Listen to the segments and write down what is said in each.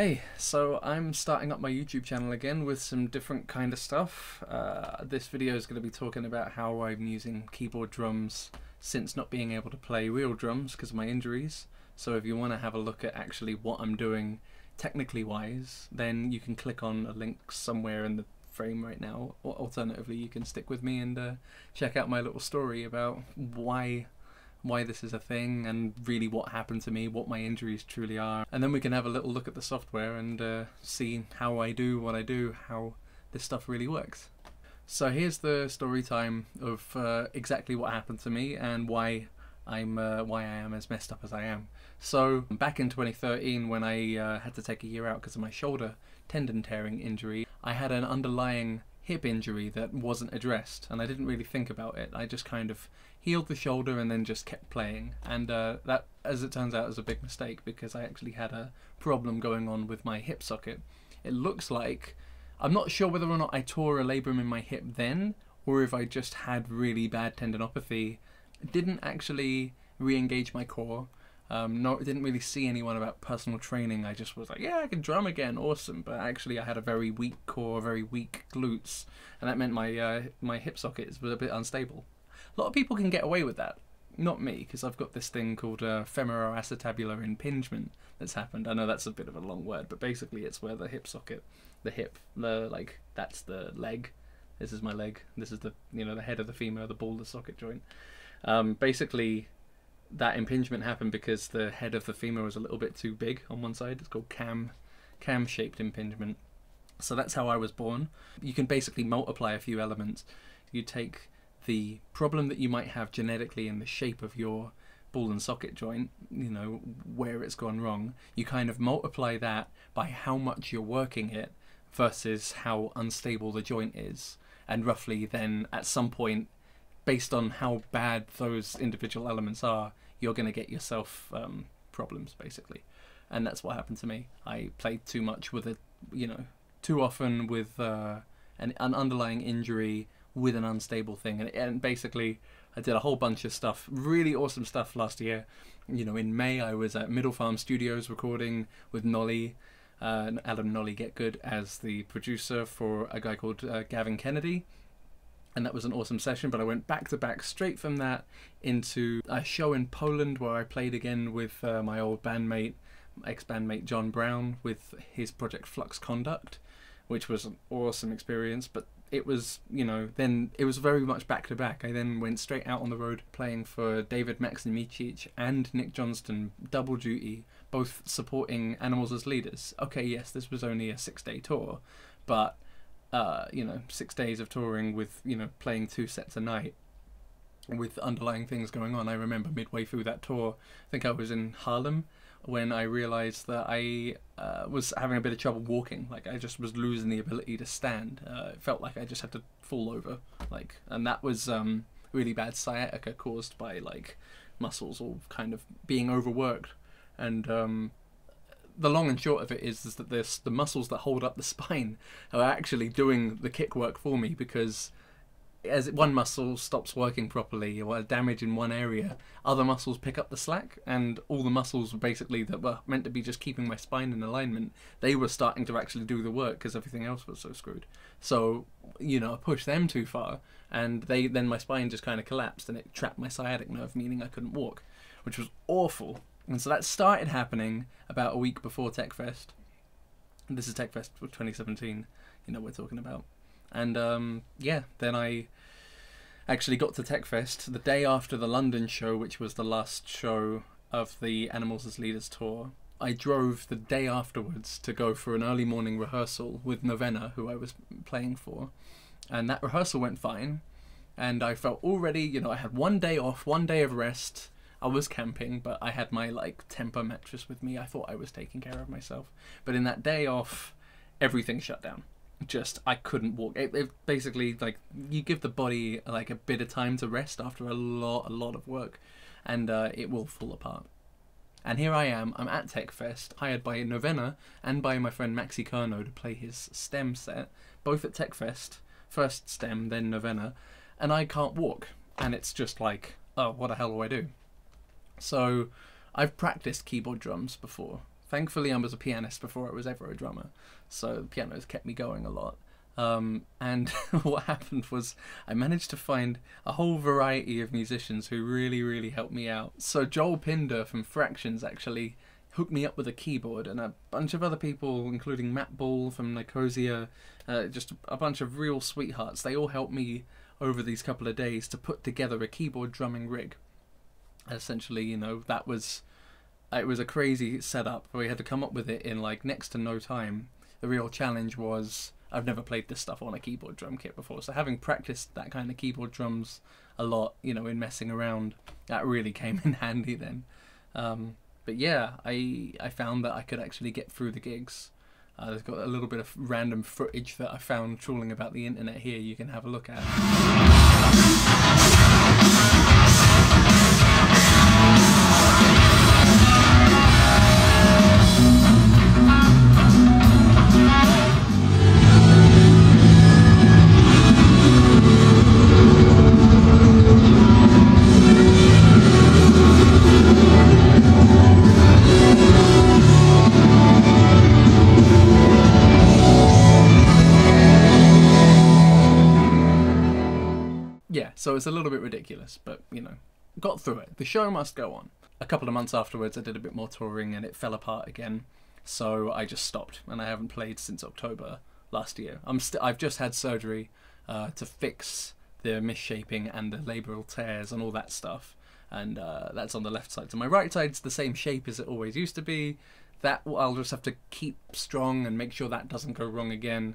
Hey, so I'm starting up my YouTube channel again with some different kind of stuff. This video is going to be talking about how I'm using keyboard drums since not being able to play real drums because of my injuries. So if you want to have a look at actually what I'm doing technically wise, then you can click on a link somewhere in the frame right now, or alternatively you can stick with me and check out my little story about why this is a thing and really what happened to me, what my injuries truly are. And then we can have a little look at the software and see how I do what I do, how this stuff really works. So here's the story time of exactly what happened to me and why I am as messed up as I am. So back in 2013, when I had to take a year out because of my shoulder tendon tearing injury, I had an underlying hip injury that wasn't addressed, and I didn't really think about it. I just kind of healed the shoulder and then just kept playing, and that, as it turns out, is a big mistake because I actually had a problem going on with my hip socket. It looks like, I'm not sure whether or not I tore a labrum in my hip then, or if I just had really bad tendinopathy. It didn't actually re-engage my core. Didn't really see anyone about personal training. I just was like, yeah, I can drum again, awesome. But actually I had a very weak core, very weak glutes, and that meant my hip sockets were a bit unstable. A lot of people can get away with that. Not me, because I've got this thing called femoroacetabular impingement that's happened. I know that's a bit of a long word, but basically it's where the hip socket, like, that's the leg. This is my leg. This is the, you know, the head of the femur, the ball, the socket joint. Basically, that impingement happened because the head of the femur was a little bit too big on one side. It's called cam-shaped impingement. So that's how I was born. You can basically multiply a few elements. You take the problem that you might have genetically in the shape of your ball and socket joint, you know, where it's gone wrong, you kind of multiply that by how much you're working it versus how unstable the joint is. And roughly then at some point, based on how bad those individual elements are, you're going to get yourself problems, basically. And that's what happened to me. I played too much with a, you know, too often with an underlying injury with an unstable thing. And basically, I did a whole bunch of stuff, really awesome stuff last year. You know, in May, I was at Middle Farm Studios recording with Nolly, Adam Nolly Getgood, as the producer for a guy called Gavin Kennedy. And that was an awesome session, but I went back to back straight from that into a show in Poland where I played again with my old bandmate, ex-bandmate John Brown, with his project Flux Conduct, which was an awesome experience. But it was, you know, then it was very much back to back. I then went straight out on the road playing for David Maximichic and Nick Johnston, double duty, both supporting Animals as Leaders. Okay, yes, this was only a 6-day tour, but you know, 6 days of touring with, you know, playing 2 sets a night with underlying things going on. I remember midway through that tour, I think I was in Harlem, when I realized that I was having a bit of trouble walking. Like, I just was losing the ability to stand. It felt like I just had to fall over, like, and that was really bad sciatica caused by, like, muscles all kind of being overworked. And the long and short of it is that the muscles that hold up the spine are actually doing the kick work for me, because as one muscle stops working properly or damage in one area, other muscles pick up the slack, and all the muscles basically that were meant to be just keeping my spine in alignment, they were starting to actually do the work because everything else was so screwed. So, you know, I pushed them too far, and then my spine just kind of collapsed, and it trapped my sciatic nerve, meaning I couldn't walk, which was awful. And so that started happening about a week before TechFest. This is TechFest 2017, you know what we're talking about. And yeah, then I actually got to TechFest the day after the London show, which was the last show of the Animals as Leaders tour. I drove the day afterwards to go for an early morning rehearsal with Novena, who I was playing for. And that rehearsal went fine. And I felt already, you know, I had 1 day off, 1 day of rest. I was camping, but I had my, like, Temper mattress with me. I thought I was taking care of myself. But in that day off, everything shut down. Just, I couldn't walk. It basically, like, you give the body, like, a bit of time to rest after a lot of work, and it will fall apart. And here I am, I'm at TechFest, hired by Novena and by my friend Maxi Curnow to play his stem set, both at TechFest, first stem, then Novena, and I can't walk. And it's just like, oh, what the hell do I do? So I've practiced keyboard drums before Thankfully, I was a pianist before I was ever a drummer, so the piano has kept me going a lot. And what happened was I managed to find a whole variety of musicians who really, really helped me out. So Joel Pinder from Fractures actually hooked me up with a keyboard, and a bunch of other people, including Matt Ball from Nicosia, just a bunch of real sweethearts. They all helped me over these couple of days to put together a keyboard drumming rig. Essentially, you know, that was, it was a crazy setup. We had to come up with it in like next to no time. The real challenge was, I've never played this stuff on a keyboard drum kit before, so having practiced that kind of keyboard drums a lot, you know, in messing around, that really came in handy then. But yeah, I found that I could actually get through the gigs. There's got a little bit of random footage that I found trawling about the internet here you can have a look at. So it's a little bit ridiculous, but, you know, got through it. The show must go on. A couple of months afterwards, I did a bit more touring and it fell apart again. So I just stopped, and I haven't played since October last year. I've just had surgery to fix the misshaping and the labral tears and all that stuff. And that's on the left side. So my right side's the same shape as it always used to be. That I'll just have to keep strong and make sure that doesn't go wrong again.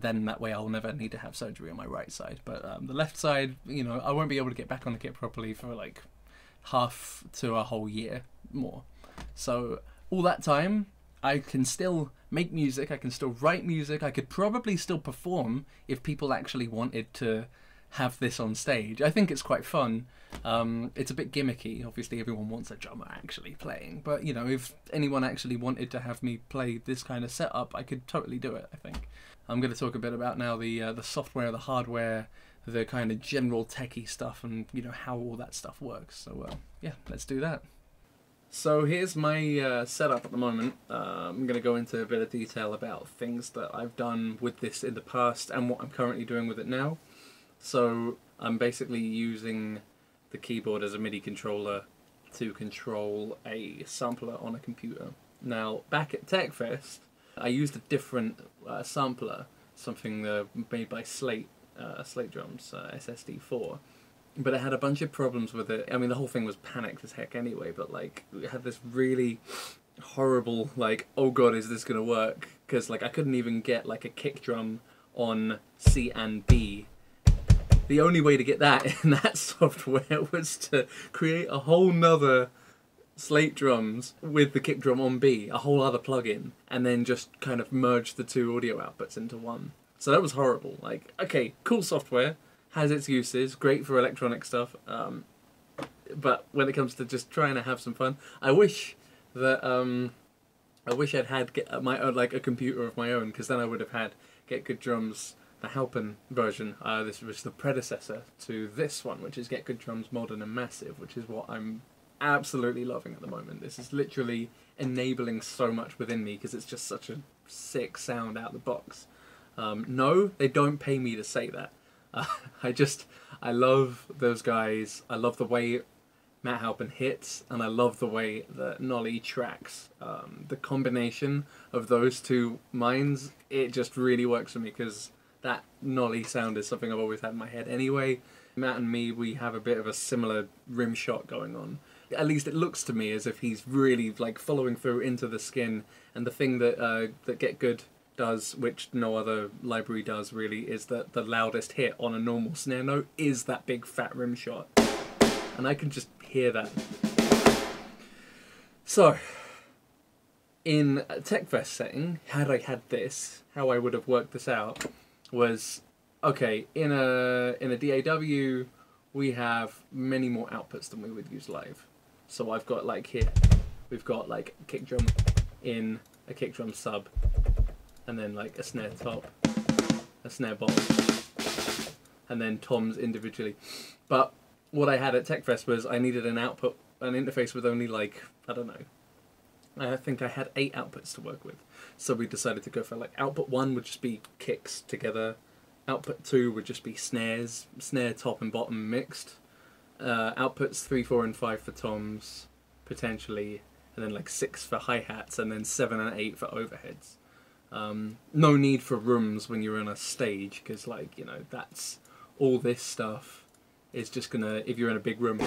Then that way I'll never need to have surgery on my right side. But the left side, you know, I won't be able to get back on the kit properly for like half to a whole year more. So all that time, I can still make music, I can still write music, I could probably still perform if people actually wanted to have this on stage. I think it's quite fun. It's a bit gimmicky. Obviously, everyone wants a drummer actually playing, but you know, if anyone actually wanted to have me play this kind of setup, I could totally do it, I think. I'm going to talk a bit about now the software, the hardware, the kind of general techie stuff, and you know, how all that stuff works. So yeah, let's do that. So here's my setup at the moment. I'm going to go into a bit of detail about things that I've done with this in the past and what I'm currently doing with it now. So I'm basically using the keyboard as a MIDI controller to control a sampler on a computer. Now, back at TechFest, I used a different sampler, something made by Slate Drums, SSD4, but I had a bunch of problems with it. I mean, the whole thing was panicked as heck anyway, but like, we had this really horrible, like, oh god, is this gonna work? Because like, I couldn't even get like a kick drum on C and D. The only way to get that in that software was to create a whole nother Slate Drums with the kick drum on B, a whole other plugin, and then just kind of merge the two audio outputs into one. So that was horrible. Like, okay, cool software, has its uses, great for electronic stuff, but when it comes to just trying to have some fun, I wish that I wish I'd had my own, like a computer of my own, because then I would have had GetGood Drums, the Halpin version. This was the predecessor to this one, which is GetGood Drums Modern and Massive, which is what I'm absolutely loving at the moment. This is literally enabling so much within me because it's just such a sick sound out of the box. No, they don't pay me to say that. I love those guys. I love the way Matt Halpin hits, and I love the way that Nolly tracks. The combination of those two minds, it just really works for me, because that Nolly sound is something I've always had in my head anyway. Matt and me, we have a bit of a similar rim shot going on. At least it looks to me as if he's really like following through into the skin, and the thing that that GetGood does, which no other library does really, is that the loudest hit on a normal snare note is that big fat rim shot. And I can just hear that. So, in a TechFest setting, had I had this, how I would have worked this out was, okay, in a DAW we have many more outputs than we would use live. So I've got like here, we've got like a kick drum in, a kick drum sub, and then like a snare top, a snare bottom, and then toms individually. But what I had at TechFest was I needed an output, an interface with only like, I don't know, I think I had 8 outputs to work with. So we decided to go for like output 1 would just be kicks together, output 2 would just be snares, snare top and bottom mixed, outputs 3, 4 and 5 for toms potentially, and then like 6 for hi-hats, and then 7 and 8 for overheads. No need for rooms when you're on a stage, because like, you know, that's all this stuff is just gonna, if you're in a big room,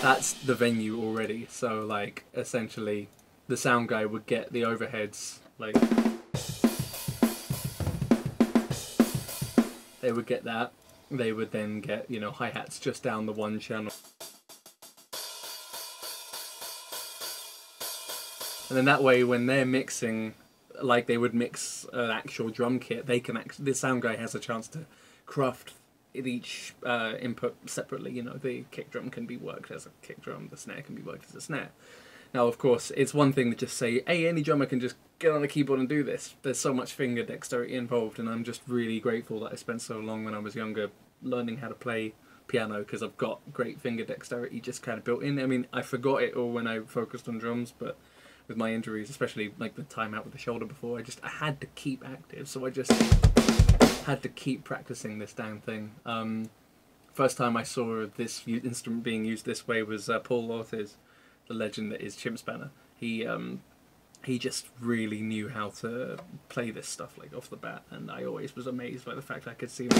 that's the venue already. So like essentially the sound guy would get the overheads, like they would get that, they would then get, you know, hi-hats just down the one channel. And then that way, when they're mixing, like they would mix an actual drum kit, they can actually, the sound guy has a chance to craft each input separately. You know, the kick drum can be worked as a kick drum, the snare can be worked as a snare. Now, of course, it's one thing to just say, hey, any drummer can just get on a keyboard and do this. There's so much finger dexterity involved, and I'm just really grateful that I spent so long when I was younger learning how to play piano, because I've got great finger dexterity just kind of built in. I mean, I forgot it all when I focused on drums, but with my injuries, especially like the time out with the shoulder before, I had to keep active, so I just had to keep practicing this damn thing. First time I saw this instrument being used this way was Paul Ortiz, the legend that is Chimp Spanner. He just really knew how to play this stuff like off the bat, and I always was amazed by the fact I could see him.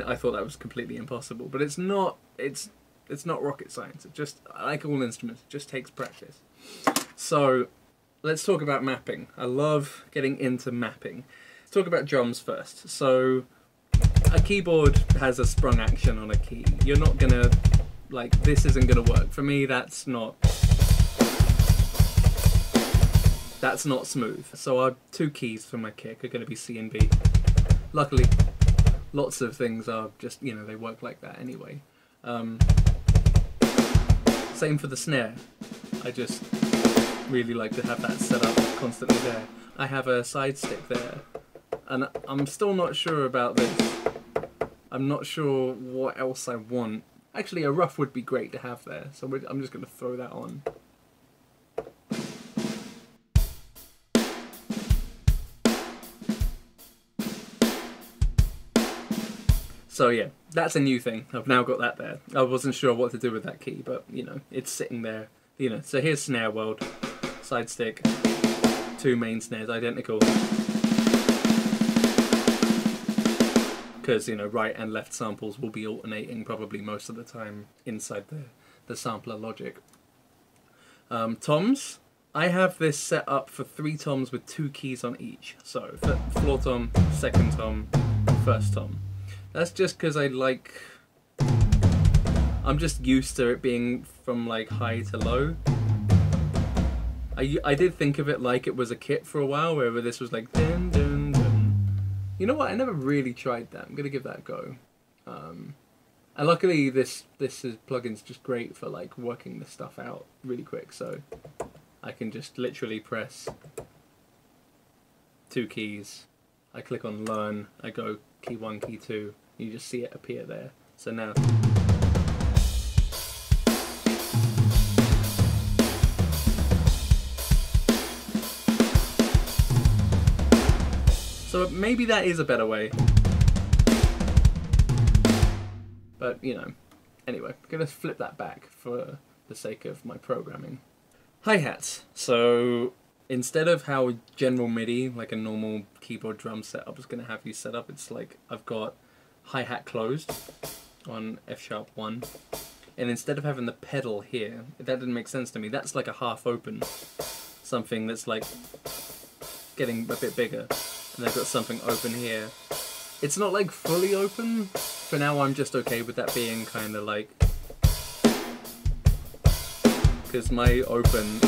I thought that was completely impossible, but it's not. It's not rocket science. It just, like all instruments, it just takes practice. So let's talk about mapping. I love getting into mapping. Let's talk about drums first. So a keyboard has a sprung action on a key. You're not gonna, like, this isn't gonna work. For me, that's not smooth. So our two keys for my kick are gonna be C and B. Luckily, lots of things are just, you know, they work like that anyway. Same for the snare. I just really like to have that set up constantly there. I have a side stick there, and I'm still not sure about this. I'm not sure what else I want. Actually, a rough would be great to have there, so I'm just going to throw that on. So yeah, that's a new thing. I've now got that there. I wasn't sure what to do with that key, but you know, it's sitting there. You know, so here's snare world, side stick, two main snares, identical. Because, you know, right and left samples will be alternating probably most of the time inside the sampler logic. Toms, I have this set up for 3 toms with 2 keys on each. So floor tom, second tom, first tom. That's just because I like, I'm just used to it being from like high to low. I did think of it like it was a kit for a while, where this was like dun, dun, dun. You know what, I never really tried that. I'm gonna give that a go. And luckily this plugin's just great for like working this stuff out really quick, so I can just literally press 2 keys. I click on learn, I go key 1, key 2, you just see it appear there. So now, so maybe that is a better way, but you know, anyway, I'm gonna flip that back for the sake of my programming. Hi-hats, so instead of how general MIDI, like a normal keyboard drum setup is gonna have you set up, it's like I've got hi-hat closed on F#1, and instead of having the pedal here, that didn't make sense to me. That's like a half open, something that's like getting a bit bigger, and I've got something open here. It's not like fully open. For now, I'm just okay with that being kind of like, because my open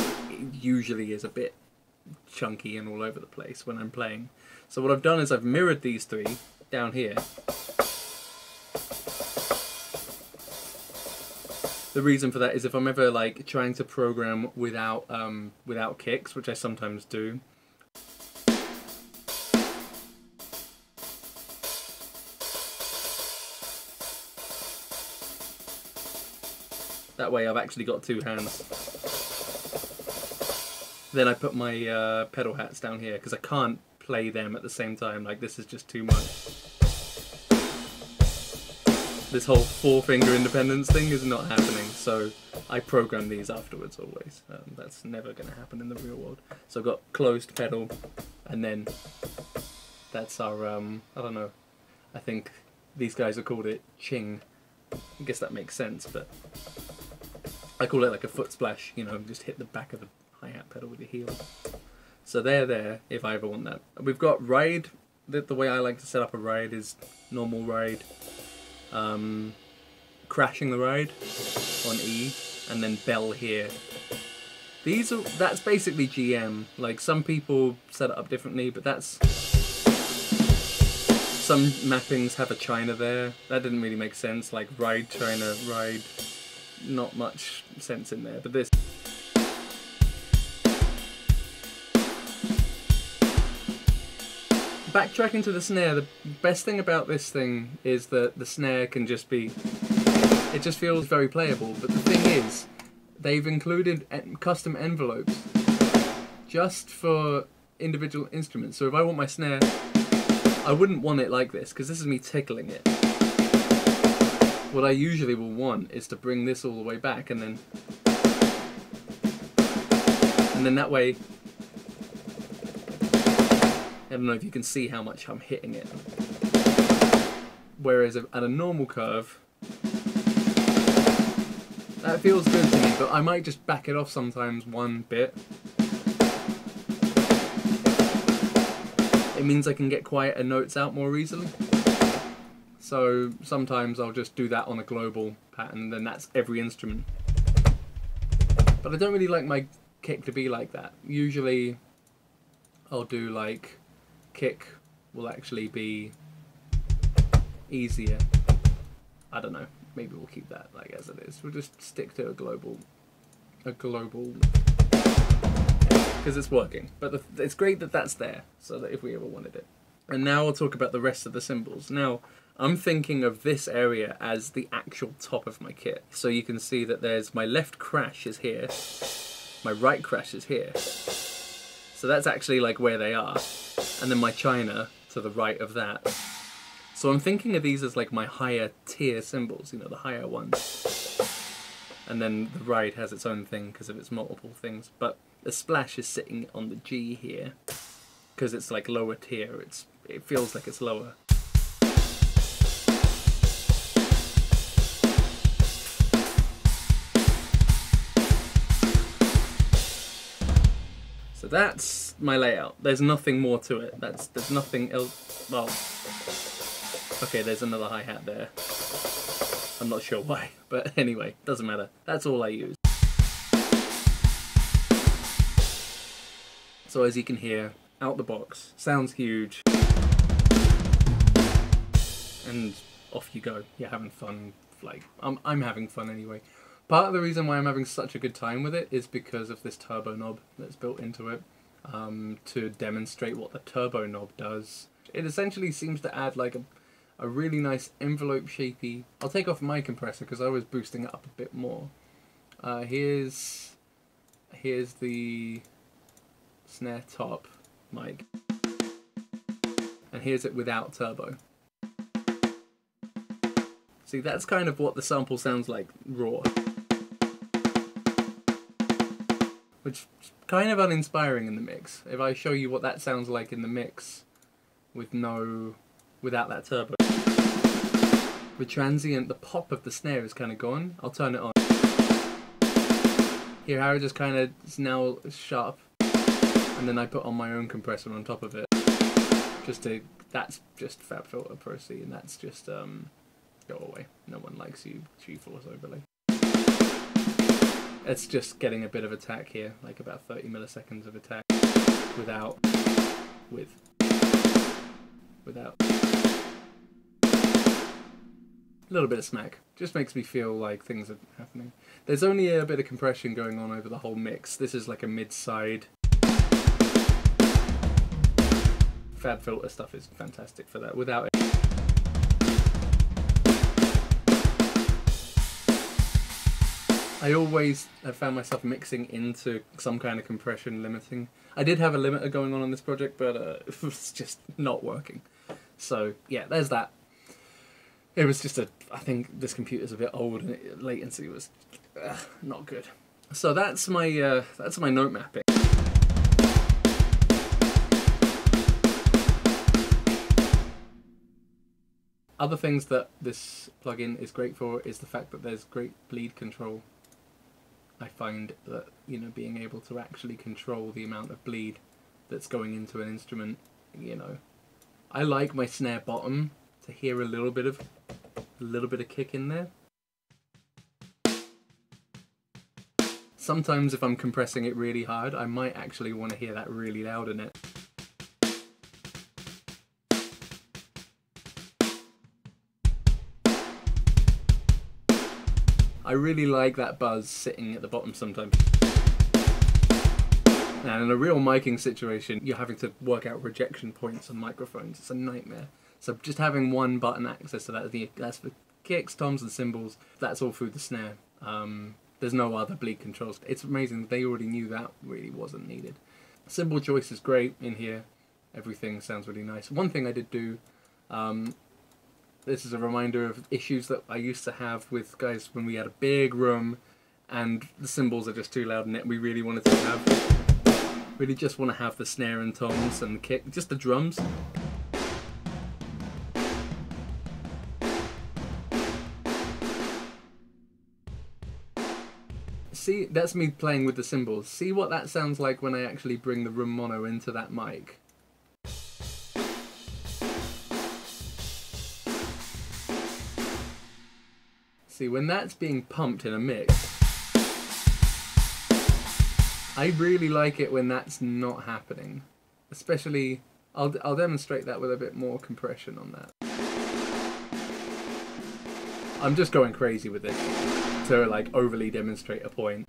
usually is a bit chunky and all over the place when I'm playing. So what I've done is I've mirrored these 3 down here. The reason for that is if I'm ever like trying to program without without kicks, which I sometimes do. That way I've actually got 2 hands. Then I put my pedal hats down here because I can't play them at the same time. Like, this is just too much. This whole four-finger independence thing is not happening, so I program these afterwards always. That's never going to happen in the real world. So I've got closed pedal, and then that's our, I don't know, I think these guys have called it ching. I guess that makes sense, but I call it like a foot splash, you know, just hit the back of the hi-hat pedal with your heel. So they're there if I ever want that. We've got ride. The way I like to set up a ride is normal ride. Crashing the ride on E, and then bell here. These are, that's basically GM. Like, some people set it up differently, but that's, some mappings have a China there. That didn't really make sense, like ride China, ride, not much sense in there, but this. Backtracking to the snare, the best thing about this thing is that the snare can just be, it just feels very playable, but the thing is, they've included custom envelopes just for individual instruments. So if I want my snare, I wouldn't want it like this, because this is me tickling it. What I usually will want is to bring this all the way back, and then that way, I don't know if you can see how much I'm hitting it. Whereas at a normal curve, that feels good to me, but I might just back it off sometimes one bit. It means I can get quieter notes out more easily. So sometimes I'll just do that on a global pattern, then that's every instrument. But I don't really like my kick to be like that. Usually I'll do like, kick will actually be easier. I don't know, maybe we'll keep that like as it is. We'll just stick to a global, because it's working. But it's great that that's there, so that if we ever wanted it. And now I'll talk about the rest of the cymbals. Now, I'm thinking of this area as the actual top of my kit. So you can see that there's my left crash is here, my right crash is here. So that's actually like where they are. And then my China to the right of that. So I'm thinking of these as like my higher tier cymbals, you know, the higher ones. And then the ride has its own thing because of its multiple things, but the splash is sitting on the G here because it's like lower tier, it feels like it's lower. So that's my layout. There's nothing more to it. There's nothing else. Well, okay, there's another hi-hat there. I'm not sure why, but anyway, doesn't matter. That's all I use. So as you can hear, out the box, sounds huge. And off you go. You're having fun. Like, I'm having fun anyway. Part of the reason why I'm having such a good time with it is because of this turbo knob that's built into it, to demonstrate what the turbo knob does. It essentially seems to add like a really nice envelope shapey. I'll take off my compressor because I was boosting it up a bit more. Here's the snare top mic, and here's it without turbo. See, that's kind of what the sample sounds like raw. Which is kind of uninspiring in the mix. If I show you what that sounds like in the mix without that turbo. With transient, the pop of the snare is kind of gone. I'll turn it on. Hear how it just kind of is now sharp. And then I put on my own compressor on top of it. That's just FabFilter Pro C, and that's just, go away. No one likes you, G-force overlay. It's just getting a bit of attack here, like about 30 milliseconds of attack. Without. With. Without. A little bit of smack. Just makes me feel like things are happening. There's only a bit of compression going on over the whole mix. This is like a mid-side. FabFilter stuff is fantastic for that. Without it. I always have found myself mixing into some kind of compression limiting. I did have a limiter going on this project, but it was just not working. So yeah, there's that. It was just a, I think this computer's a bit old and it, latency was not good. So that's my note mapping. Other things that this plugin is great for is the fact that there's great bleed control. I find that, you know, being able to actually control the amount of bleed that's going into an instrument, you know. I like my snare bottom to hear a little bit of kick in there. Sometimes if I'm compressing it really hard, I might actually want to hear that really loud in it. I really like that buzz sitting at the bottom sometimes. And in a real miking situation, you're having to work out rejection points on microphones. It's a nightmare. So just having one button access to that, that's for kicks, toms and cymbals, that's all through the snare. There's no other bleed controls. It's amazing, they already knew that really wasn't needed. Cymbal choice is great in here. Everything sounds really nice. One thing I did do, this is a reminder of issues that I used to have with guys when we had a big room and the cymbals are just too loud in it. We really wanted to have, really just want to have the snare and toms and the kick, just the drums. See, that's me playing with the cymbals. See what that sounds like when I actually bring the room mono into that mic. See, when that's being pumped in a mix, I really like it when that's not happening. Especially, I'll demonstrate that with a bit more compression on that. I'm just going crazy with this to like overly demonstrate a point.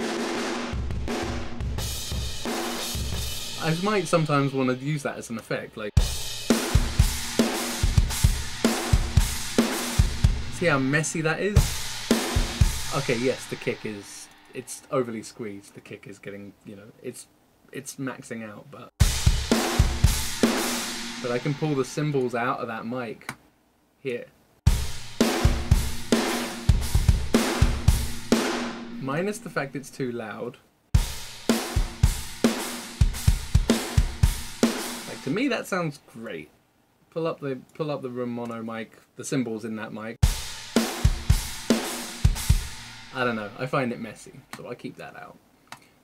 I might sometimes want to use that as an effect, like. See how messy that is? Okay, yes, the kick is, it's overly squeezed, the kick is getting, you know, it's maxing out, but I can pull the cymbals out of that mic here. Minus the fact it's too loud. Like, to me that sounds great. Pull up the room mono mic, the cymbals in that mic. I don't know, I find it messy, so I keep that out.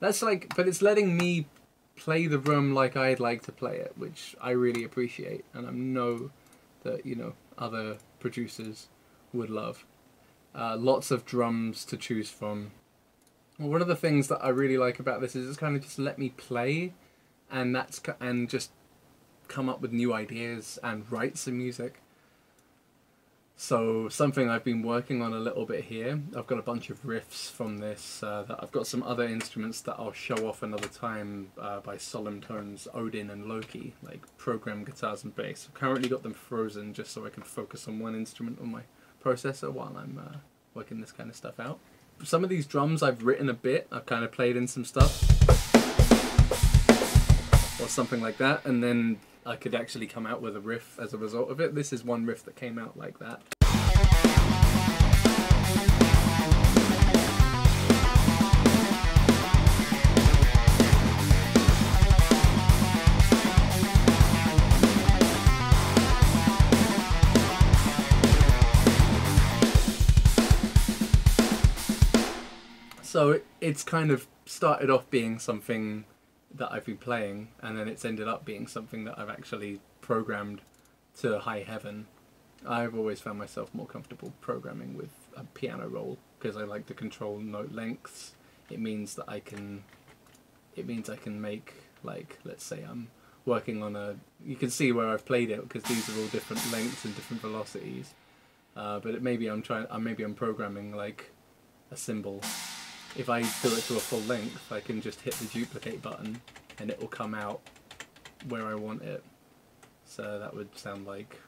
That's like, but it's letting me play the room like I'd like to play it, which I really appreciate, and I know that, you know, other producers would love. Lots of drums to choose from. Well, one of the things that I really like about this is it's kind of just let me play, and that's just come up with new ideas and write some music. So something I've been working on a little bit here, I've got a bunch of riffs from this, that I've got some other instruments that I'll show off another time by Solemn Tones, Odin and Loki, like program guitars and bass. I've currently got them frozen just so I can focus on one instrument on my processor while I'm working this kind of stuff out. Some of these drums I've written a bit, I've kind of played in some stuff or something like that, and then I could actually come out with a riff as a result of it. This is one riff that came out like that. So it's kind of started off being something that I've been playing, and then it's ended up being something that I've actually programmed to high heaven. I've always found myself more comfortable programming with a piano roll because I like to control note lengths. It means that I can make, like, let's say I'm working on a, you can see where I've played it because these are all different lengths and different velocities. But maybe I'm programming like a cymbal. If I do it to a full length, I can just hit the duplicate button and it will come out where I want it. So that would sound like...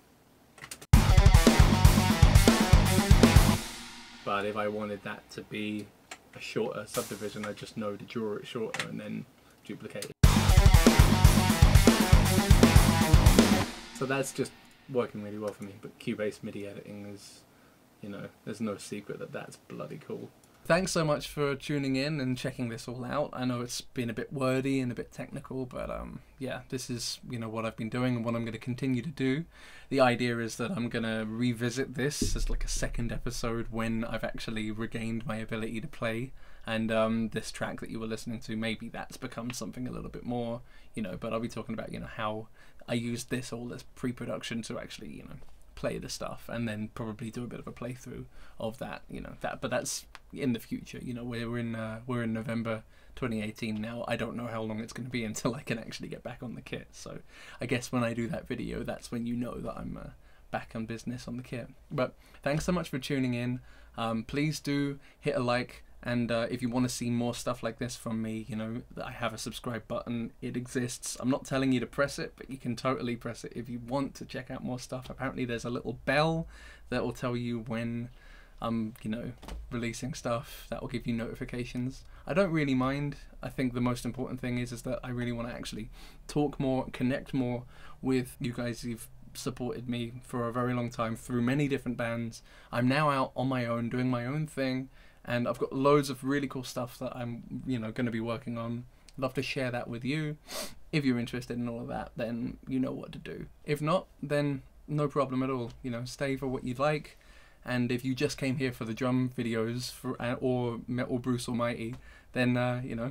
But if I wanted that to be a shorter subdivision, I just know to draw it shorter and then duplicate it. So that's just working really well for me, but Cubase MIDI editing is, you know, there's no secret that that's bloody cool. Thanks so much for tuning in and checking this all out. I know it's been a bit wordy and a bit technical, but yeah, this is, you know, what I've been doing and what I'm going to continue to do. The idea is that I'm going to revisit this as like a second episode when I've actually regained my ability to play. And this track that you were listening to, maybe that's become something a little bit more, you know, but I'll be talking about, you know, how I used this, all this pre-production to actually, you know, play the stuff and then probably do a bit of a playthrough of that, you know, that, but that's in the future, you know, we're in November 2018 now. I don't know how long it's going to be until I can actually get back on the kit. So I guess when I do that video, that's when you know that I'm back on business on the kit. But thanks so much for tuning in. Please do hit a like. And if you want to see more stuff like this from me, you know, I have a subscribe button. It exists. I'm not telling you to press it, but you can totally press it if you want to check out more stuff. Apparently there's a little bell that will tell you when I'm, you know, releasing stuff. That will give you notifications. I don't really mind. I think the most important thing is that I really want to actually talk more, connect more with you guys. You've supported me for a very long time through many different bands. I'm now out on my own, doing my own thing. And I've got loads of really cool stuff that I'm, you know, going to be working on. Love to share that with you. If you're interested in all of that, then you know what to do. If not, then no problem at all. You know, stay for what you'd like. And if you just came here for the drum videos for or Metal Bruce Almighty, then you know,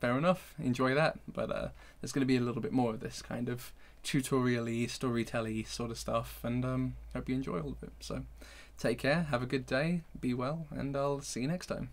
fair enough. Enjoy that. But there's going to be a little bit more of this kind of tutorial-y, storytelling sort of stuff. And hope you enjoy all of it. So. Take care, have a good day, be well, and I'll see you next time.